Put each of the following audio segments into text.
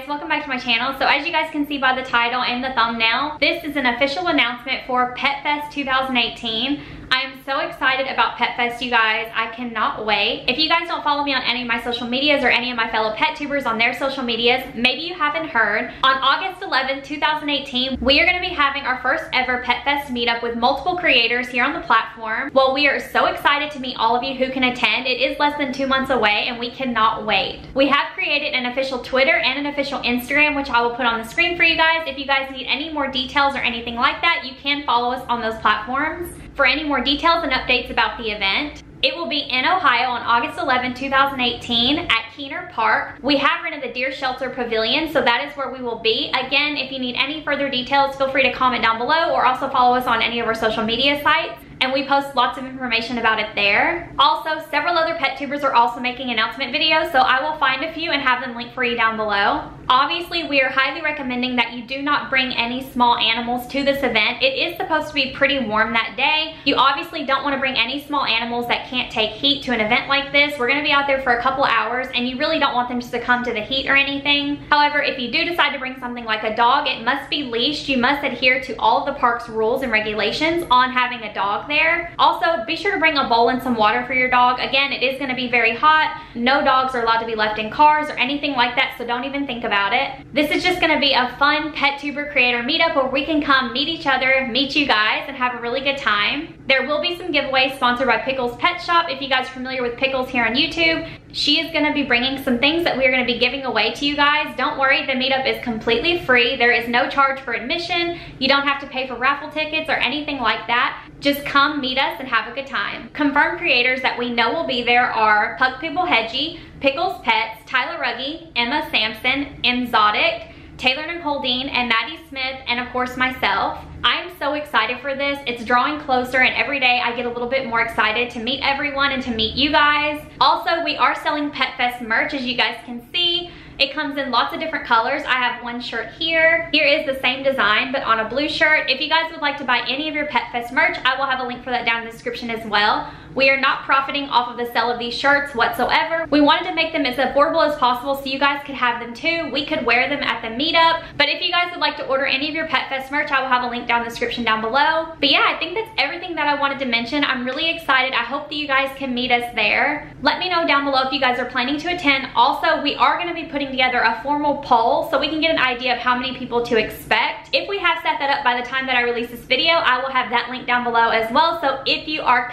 guys, welcome back to my channel. So as you guys can see by the title and the thumbnail, this is an official announcement for PetFest 2018. I am so excited about PetFest, you guys. I cannot wait. If you guys don't follow me on any of my social medias or any of my fellow pet tubers on their social medias, maybe you haven't heard. On August 11th, 2018, we are going to be having our first ever PetFest meetup with multiple creators here on the platform. Well, we are so excited to meet all of you who can attend. It is less than 2 months away and we cannot wait. We have created an official Twitter and an official Instagram, which I will put on the screen for you guys. If you guys need any more details or anything like that, you can follow us on those platforms. For any more details and updates about the event, it will be in Ohio on August 11, 2018 at Keehner Park. We have rented the Deer Shelter Pavilion, so that is where we will be. Again, if you need any further details, feel free to comment down below or also follow us on any of our social media sites. And we post lots of information about it there. Also, several other pet tubers are also making announcement videos, so I will find a few and have them linked for you down below. Obviously, we are highly recommending that you do not bring any small animals to this event. It is supposed to be pretty warm that day. You obviously don't want to bring any small animals that can't take heat to an event like this. We're going to be out there for a couple hours, and you really don't want them to succumb to the heat or anything. However, if you do decide to bring something like a dog, it must be leashed. You must adhere to all of the park's rules and regulations on having a dog there. Also, be sure to bring a bowl and some water for your dog. Again, it is going to be very hot. No dogs are allowed to be left in cars or anything like that, so don't even think about it. This is just going to be a fun pet tuber creator meetup where we can come meet each other, meet you guys, and have a really good time. There will be some giveaways sponsored by Pickles Pet Shop. If you guys are familiar with Pickles here on YouTube, she is going to be bringing some things that we are going to be giving away to you guys. Don't worry, the meetup is completely free. There is no charge for admission. You don't have to pay for raffle tickets or anything like that. Just come meet us and have a good time. Confirmed creators that we know will be there are Pug People Hedgie, Pickles Pets, Tyler Ruggie, Emma Sampson, Enzotic, Taylor Nicole Dean, and Maddie Smith, and of course myself. I'm so excited for this. It's drawing closer, and every day I get a little bit more excited to meet everyone and to meet you guys. Also, we are selling PetFest merch, as you guys can see. It comes in lots of different colors. I have one shirt here. Here is the same design, but on a blue shirt. If you guys would like to buy any of your PetFest merch, I will have a link for that down in the description as well. We are not profiting off of the sale of these shirts whatsoever. We wanted to make them as affordable as possible so you guys could have them too. We could wear them at the meetup. But if you guys would like to order any of your PetFest merch, I will have a link down in the description down below. But yeah, I think that's everything that I wanted to mention. I'm really excited. I hope that you guys can meet us there. Let me know down below if you guys are planning to attend. Also, we are going to be putting together a formal poll so we can get an idea of how many people to expect. If we have set that up by the time that I release this video, I will have that link down below as well. So if you're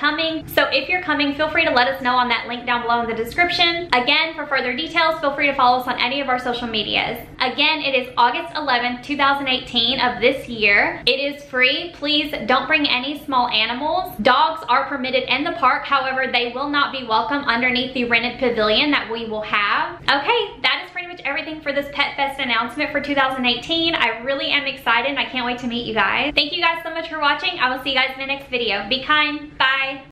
coming, feel free to let us know on that link down below in the description. Again, for further details, feel free to follow us on any of our social medias. Again, it is August 11th, 2018 of this year. It is free. Please don't bring any small animals. Dogs are permitted in the park. However, they will not be welcome underneath the rented pavilion that we will have. Okay, that is pretty much everything for this PetFest announcement for 2018. I really am excited and I can't wait to meet you guys. Thank you guys so much for watching. I will see you guys in the next video. Be kind. Bye.